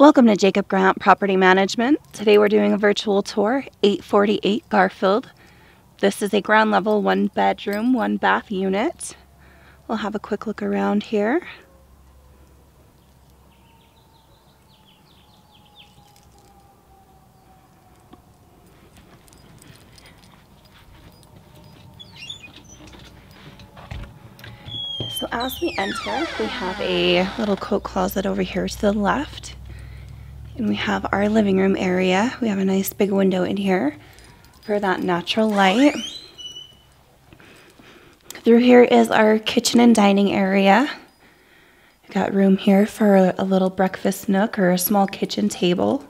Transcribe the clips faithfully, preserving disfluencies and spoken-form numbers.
Welcome to Jacob Grant Property Management. Today we're doing a virtual tour, eight forty-eight Garfield. This is a ground level, one bedroom, one bath unit. We'll have a quick look around here. So as we enter, we have a little coat closet over here to the left. And we have our living room area. We have a nice big window in here for that natural light. Through here is our kitchen and dining area. We've got room here for a little breakfast nook or a small kitchen table.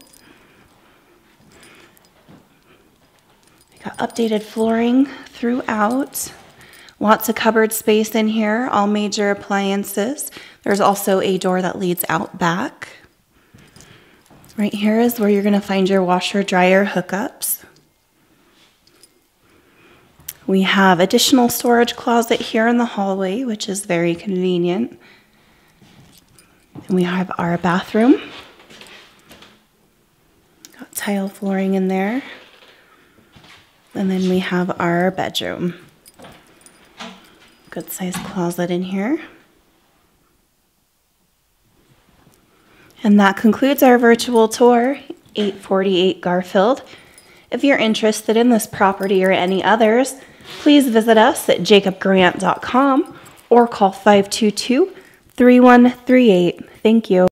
We've got updated flooring throughout. Lots of cupboard space in here, all major appliances. There's also a door that leads out back. Right here is where you're going to find your washer dryer hookups. We have additional storage closet here in the hallway, which is very convenient. And we have our bathroom. Got tile flooring in there. And then we have our bedroom. Good sized closet in here. And that concludes our virtual tour, eight forty-eight Garfield. If you're interested in this property or any others, please visit us at jacob grant dot com or call five two two, three one three eight. Thank you.